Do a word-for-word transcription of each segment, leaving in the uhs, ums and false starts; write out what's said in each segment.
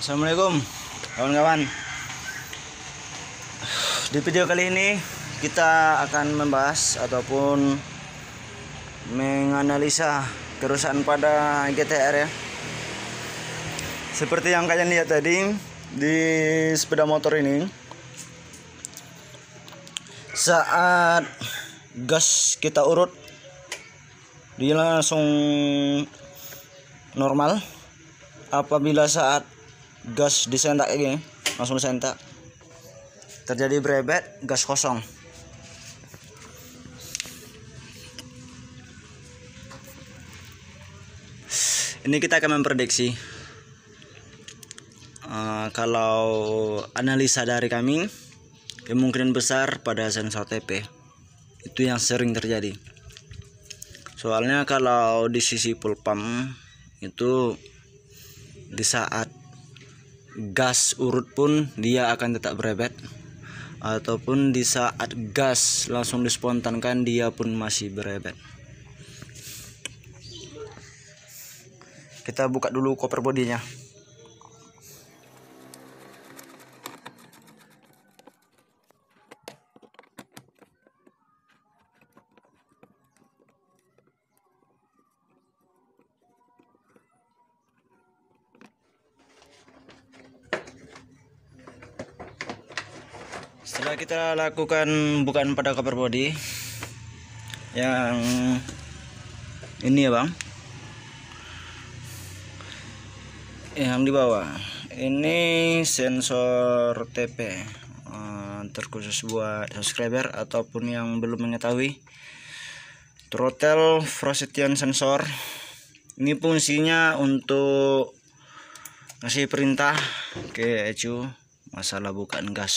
Assalamualaikum kawan-kawan. Di video kali ini kita akan membahas ataupun menganalisa kerusakan pada G T R ya. Seperti yang kalian lihat tadi di sepeda motor ini, saat gas kita urut dia langsung normal. Apabila saat gas disentak ini, langsung disentak, terjadi brebet, gas kosong. Ini kita akan memprediksi, uh, kalau analisa dari kami, kemungkinan besar pada sensor T P. Itu yang sering terjadi. Soalnya kalau di sisi full pump itu, di saat gas urut pun dia akan tetap berebet, ataupun di saat gas langsung dispontankan dia pun masih berebet. Kita buka dulu koper bodinya. Setelah kita lakukan bukaan pada cover body yang ini ya bang, yang di bawah ini sensor T P, terkhusus buat subscriber ataupun yang belum mengetahui. Throttle velocity sensor ini fungsinya untuk ngasih perintah ke E C U masalah bukaan gas.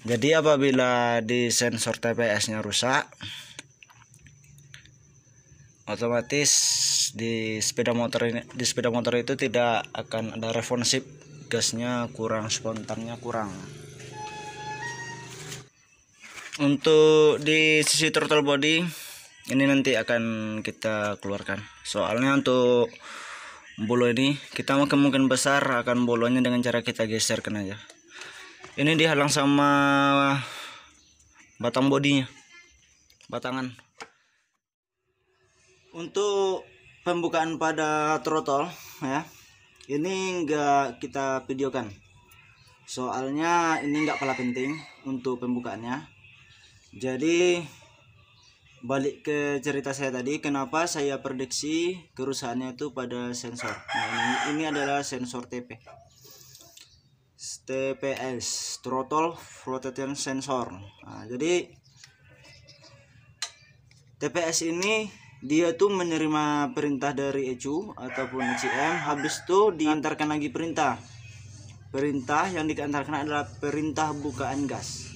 Jadi apabila di sensor T P S nya rusak, otomatis di sepeda motor ini, di sepeda motor itu tidak akan ada responsif, gasnya kurang, spontannya kurang. Untuk di sisi throttle body ini nanti akan kita keluarkan. Soalnya untuk bolo ini kita kemungkinan besar akan bolonya dengan cara kita geserkan aja. Ini dihalang sama batang bodinya, batangan. Untuk pembukaan pada throttle ya, ini enggak kita videokan. Soalnya ini enggak kalah penting untuk pembukaannya. Jadi balik ke cerita saya tadi, kenapa saya prediksi kerusakannya itu pada sensor. Nah, ini, ini adalah sensor T P. T P S, throttle flotation sensor. Nah, jadi T P S ini dia tuh menerima perintah dari E C U ataupun E C M, habis itu diantarkan lagi perintah. Perintah yang diantarkan adalah perintah bukaan gas.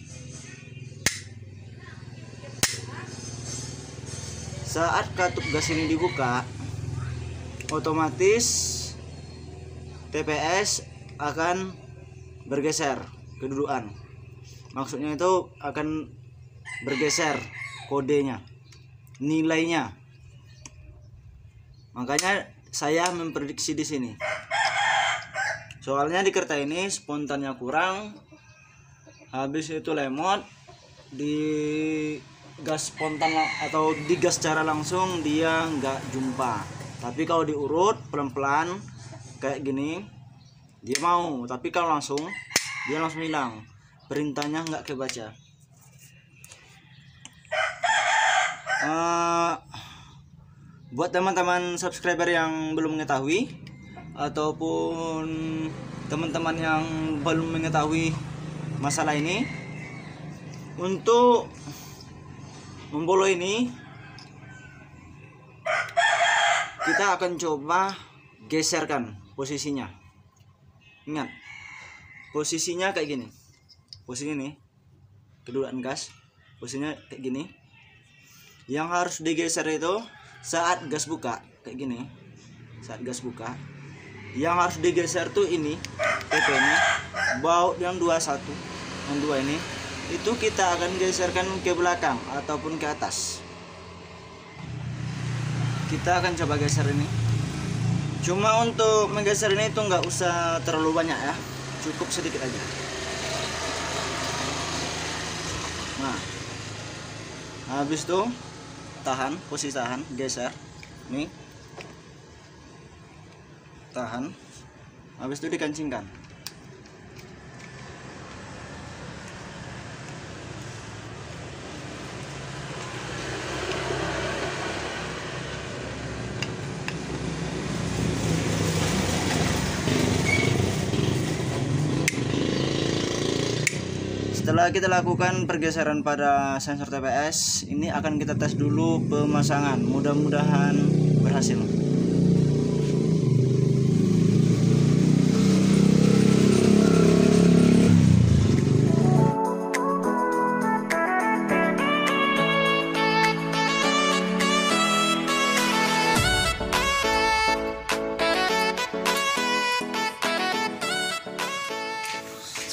Saat katup gas ini dibuka, otomatis T P S akan bergeser kedudukan, maksudnya itu akan bergeser kodenya, nilainya. Makanya saya memprediksi di sini, soalnya di kertas ini spontannya kurang, habis itu lemot di gas spontan atau di gas secara langsung dia nggak jumpa. Tapi kalau diurut pelan-pelan kayak gini dia mau, tapi kalau langsung dia langsung hilang, perintahnya nggak kebaca. Uh, buat teman-teman subscriber yang belum mengetahui ataupun teman-teman yang belum mengetahui masalah ini, untuk membolo ini kita akan coba geserkan posisinya. Ingat, posisinya kayak gini, posisi ini kedudukan gas, posisinya kayak gini. Yang harus digeser itu saat gas buka kayak gini, saat gas buka yang harus digeser tuh ini T P nya, baut yang dua puluh satu, yang dua ini itu kita akan geserkan ke belakang ataupun ke atas. Kita akan coba geser ini Cuma untuk menggeser ini itu nggak usah terlalu banyak ya, cukup sedikit aja. Nah, habis itu tahan, posisi tahan, geser nih, tahan, habis itu dikancingkan. Setelah kita lakukan pergeseran pada sensor T P S, ini akan kita tes dulu pemasangan. Mudah-mudahan berhasil.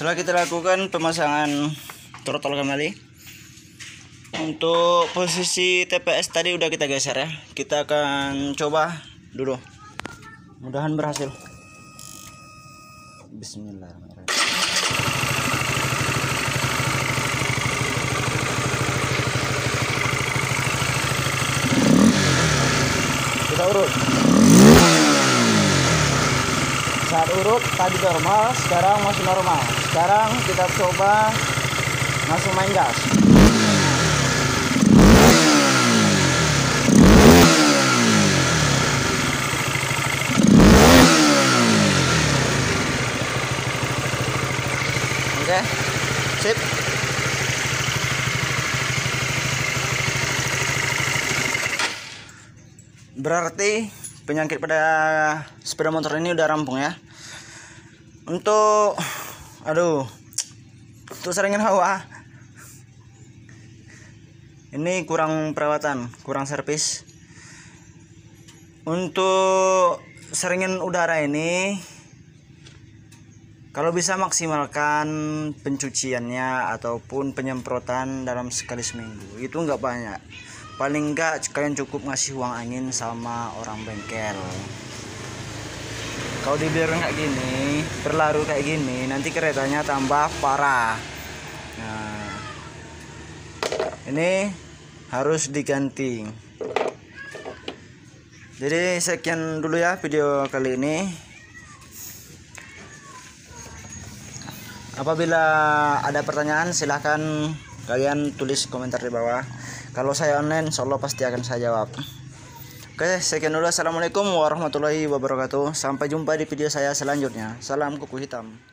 Setelah kita lakukan pemasangan trotol kembali, untuk posisi T P S tadi udah kita geser ya. Kita akan coba dulu, mudah-mudahan berhasil. Bismillahirrahmanirrahim. Kita urut. Saat urut tadi normal, sekarang masih normal. Sekarang kita coba langsung main gas. Oke, sip. Berarti penyakit pada sepeda motor ini udah rampung ya. Untuk aduh, untuk saringan hawa ini kurang perawatan, kurang servis. Untuk saringan udara ini, kalau bisa maksimalkan pencuciannya ataupun penyemprotan dalam sekali seminggu. Itu nggak banyak, paling enggak kalian cukup ngasih uang angin sama orang bengkel. Kalau dibiarin kayak gini, berlaru kayak gini, nanti keretanya tambah parah. Nah, ini harus diganti. Jadi sekian dulu ya video kali ini. Apabila ada pertanyaan, silahkan kalian tulis komentar di bawah. Kalau saya online, solo pasti akan saya jawab. Oke, sekian dulu. Assalamualaikum warahmatullahi wabarakatuh. Sampai jumpa di video saya selanjutnya. Salam kuku hitam.